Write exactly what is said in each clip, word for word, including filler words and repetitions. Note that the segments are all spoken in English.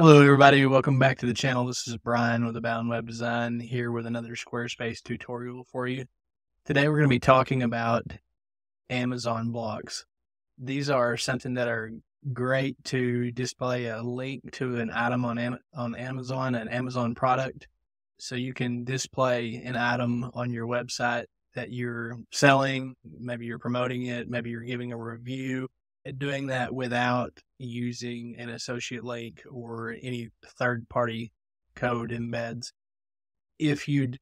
Hello everybody, welcome back to the channel. This is Brian with Abound Web Design here with another Squarespace tutorial for you. Today we're going to be talking about Amazon blocks. These are something that are great to display a link to an item on, Am on Amazon, an Amazon product. So you can display an item on your website that you're selling, maybe you're promoting it, maybe you're giving a review. Doing that without using an associate link or any third-party code embeds. If you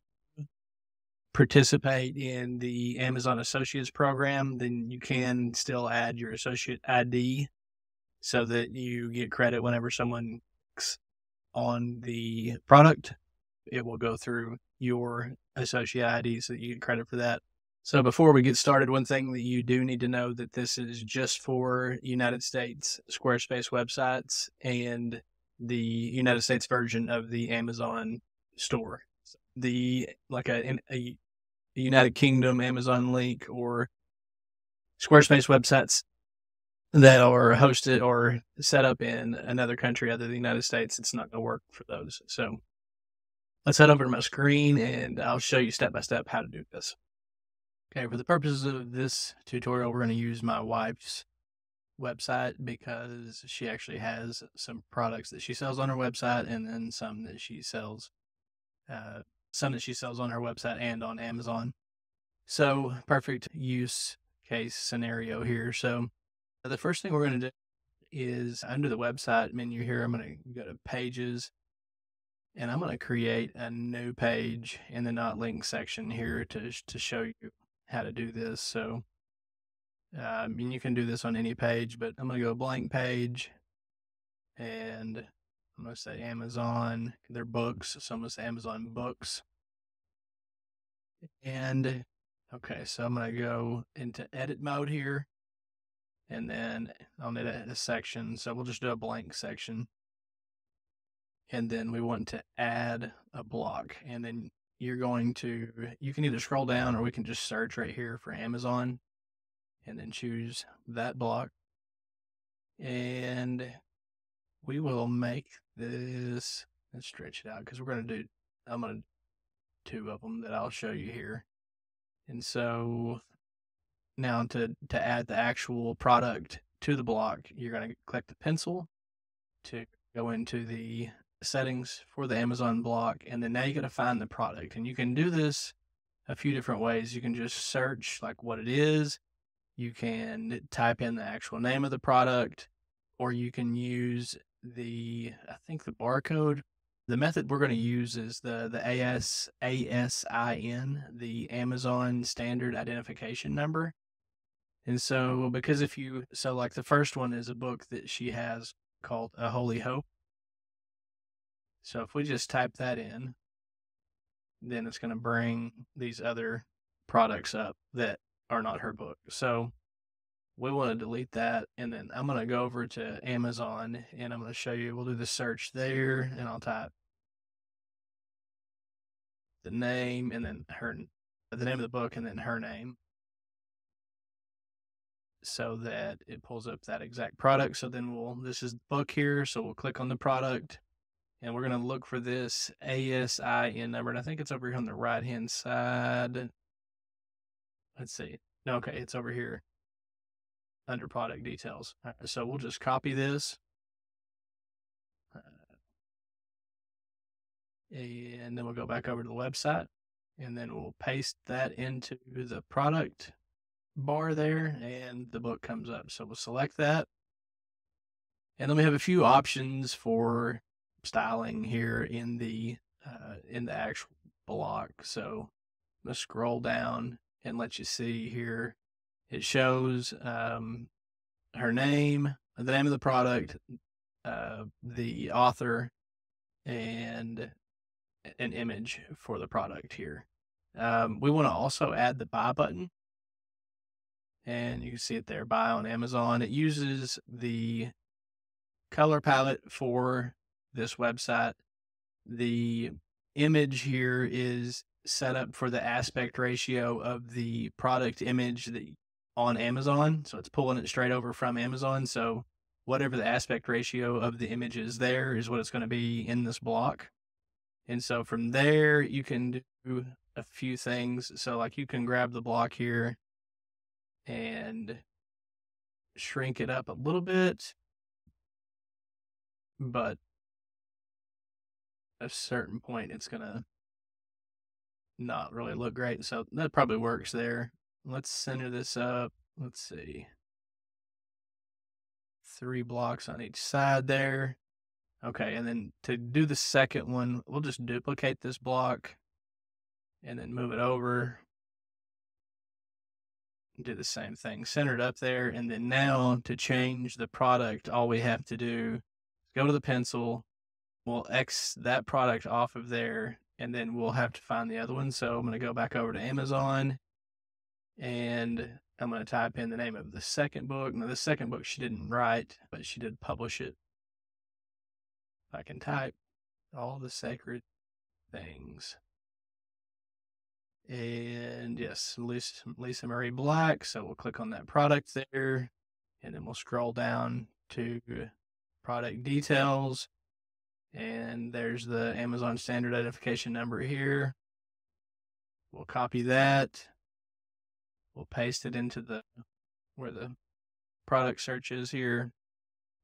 participate in the Amazon Associates program, then you can still add your associate I D so that you get credit whenever someone clicks on the product. It will go through your associate I D so that you get credit for that. So before we get started, one thing that you do need to know that this is just for United States Squarespace websites and the United States version of the Amazon store. The like a, a United Kingdom Amazon link or Squarespace websites that are hosted or set up in another country other than the United States, it's not going to work for those. So let's head over to my screen and I'll show you step by step how to do this. Okay, for the purposes of this tutorial, we're going to use my wife's website because she actually has some products that she sells on her website and then some that she sells, uh, some that she sells on her website and on Amazon. So perfect use case scenario here. So the first thing we're going to do is under the website menu here, I'm going to go to pages and I'm going to create a new page in the not linked section here to, to show you how to do this. So, uh, I mean, you can do this on any page, but I'm going to go blank page and I'm going to say Amazon, they're books. So I'm going to say Amazon books. And okay, so I'm going to go into edit mode here and then I'll need a, a section. So we'll just do a blank section. And then we want to add a block and then you're going to, you can either scroll down or we can just search right here for Amazon and then choose that block. And we will make this, let's stretch it out because we're going to do, I'm going to do two of them that I'll show you here. And so now to, to add the actual product to the block, you're going to click the pencil to go into the settings for the Amazon block, and then now you got to find the product. And you can do this a few different ways. You can just search like what it is, you can type in the actual name of the product, or you can use the, I think the barcode. The method we're going to use is the the A S A S I N, the Amazon Standard Identification Number. And so because if you, so like the first one is a book that she has called A Holy Hope. So if we just type that in, then it's going to bring these other products up that are not her book. So we want to delete that. And then I'm going to go over to Amazon and I'm going to show you, we'll do the search there and I'll type the name and then her, the name of the book and then her name, so that it pulls up that exact product. So then we'll, this is the book here. So we'll click on the product and we're going to look for this A S I N number. And I think it's over here on the right-hand side. Let's see. No, okay. It's over here under product details. All right, so we'll just copy this. Uh, and then we'll go back over to the website and then we'll paste that into the product bar there and the book comes up. So we'll select that. And then we have a few options for styling here in the, uh, in the actual block. So I'm gonna scroll down and let you see here. It shows, um, her name, the name of the product, uh, the author and an image for the product here. Um, we want to also add the buy button. And you can see it there, buy on Amazon. It uses the color palette for this website. The image here is set up for the aspect ratio of the product image that on Amazon. So it's pulling it straight over from Amazon. So whatever the aspect ratio of the image is there is what it's going to be in this block. And so from there, you can do a few things. So like you can grab the block here and shrink it up a little bit, but at a certain point, it's going to not really look great. So that probably works there. Let's center this up. Let's see. Three blocks on each side there. Okay, and then to do the second one, we'll just duplicate this block and then move it over. Do the same thing, center it up there. And then now to change the product, all we have to do is go to the pencil. We'll X that product off of there, and then we'll have to find the other one. So I'm going to go back over to Amazon, and I'm going to type in the name of the second book. Now, the second book she didn't write, but she did publish it. I can type All the Sacred Things. And yes, Lisa, Lisa Marie Black. So we'll click on that product there, and then we'll scroll down to product details. And there's the Amazon Standard Identification Number here. We'll copy that. We'll paste it into the where the product search is here,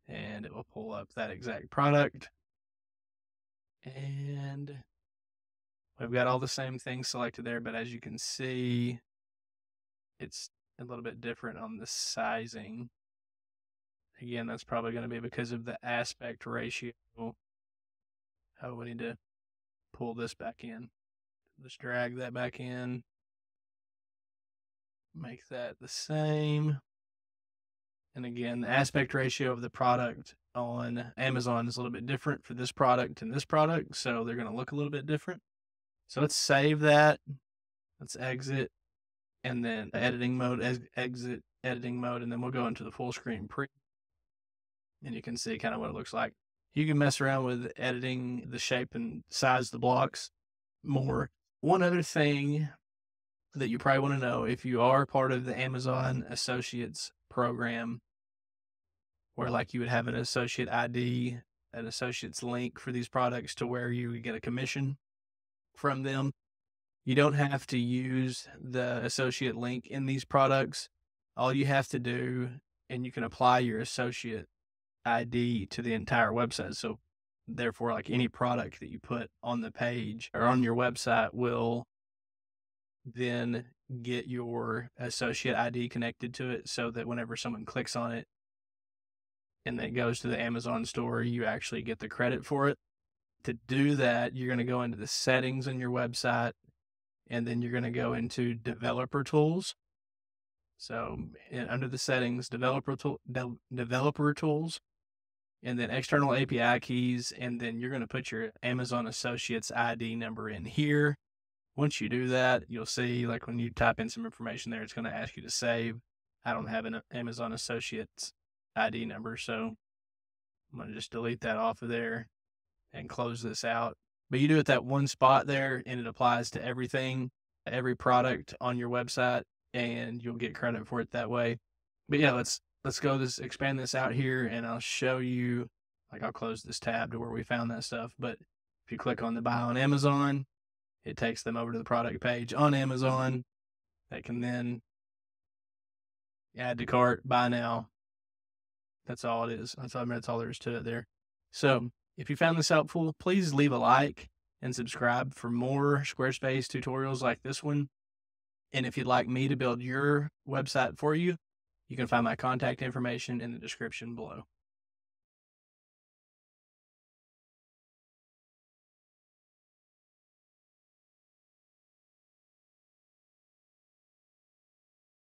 and it will pull up that exact product. And we've got all the same things selected there, but as you can see, it's a little bit different on the sizing. Again, that's probably going to be because of the aspect ratio. Oh, we need to pull this back in. Just drag that back in. Make that the same. And again, the aspect ratio of the product on Amazon is a little bit different for this product and this product, so they're going to look a little bit different. So let's save that. Let's exit, and then editing mode, ex exit editing mode, and then we'll go into the full screen preview. And you can see kind of what it looks like. You can mess around with editing the shape and size of the blocks more. One other thing that you probably want to know, if you are part of the Amazon Associates program, where like you would have an associate I D, an associate's link for these products to where you get a commission from them. You don't have to use the associate link in these products. All you have to do, and you can apply your associate I D to the entire website. So therefore, like any product that you put on the page or on your website will then get your associate I D connected to it, so that whenever someone clicks on it and then goes to the Amazon store, you actually get the credit for it. To do that, you're going to go into the settings on your website, and then you're going to go into developer tools. So in, under the settings, developer, tool, de developer tools, and then external A P I keys. And then you're going to put your Amazon Associates I D number in here. Once you do that, you'll see like when you type in some information there, it's going to ask you to save. I don't have an Amazon Associates I D number, so I'm going to just delete that off of there and close this out. But you do it that one spot there, and it applies to everything, every product on your website, and you'll get credit for it that way. But yeah, let's let's go this expand this out here, and I'll show you, like I'll close this tab to where we found that stuff. But if you click on the buy on Amazon, it takes them over to the product page on Amazon. They can then add to cart, buy now. That's all it is. That's all, that's all there is to it there. So if you found this helpful, please leave a like and subscribe for more Squarespace tutorials like this one. And if you'd like me to build your website for you, you can find my contact information in the description below.